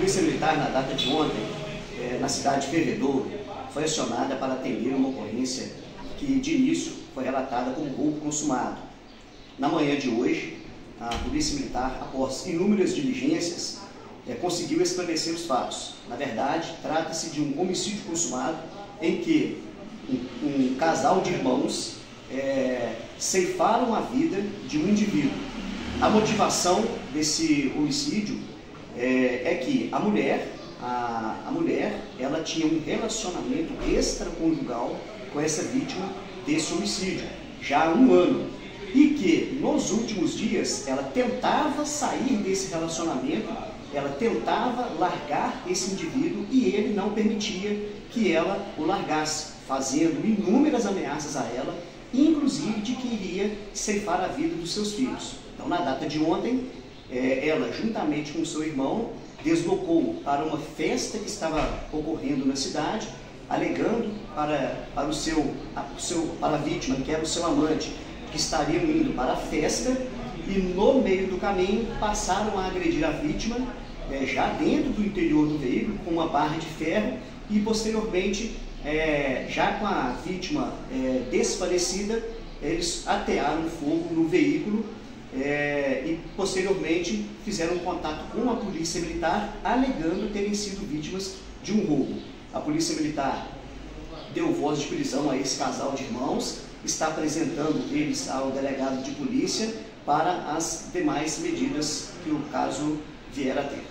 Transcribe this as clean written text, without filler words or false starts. Polícia Militar, na data de ontem, na cidade de Fervedouro, foi acionada para atender uma ocorrência que, de início, foi relatada como roubo consumado. Na manhã de hoje, a Polícia Militar, após inúmeras diligências, conseguiu esclarecer os fatos. Na verdade, trata-se de um homicídio consumado em que um casal de irmãos ceifaram a vida de um indivíduo. A motivação desse homicídio é que a mulher ela tinha um relacionamento extraconjugal com essa vítima desse homicídio, já há um ano, e que nos últimos dias ela tentava sair desse relacionamento, ela tentava largar esse indivíduo e ele não permitia que ela o largasse, fazendo inúmeras ameaças a ela, inclusive de que iria ceifar a vida dos seus filhos. Então, na data de ontem, ela, juntamente com seu irmão, deslocou para uma festa que estava ocorrendo na cidade, alegando para a vítima, que era o seu amante, que estariam indo para a festa, e no meio do caminho passaram a agredir a vítima, já dentro do interior do veículo, com uma barra de ferro, e posteriormente, já com a vítima desfalecida, eles atearam fogo no veículo, e posteriormente fizeram contato com a Polícia Militar, alegando terem sido vítimas de um roubo. A Polícia Militar deu voz de prisão a esse casal de irmãos, está apresentando eles ao delegado de polícia para as demais medidas que o caso vier a ter.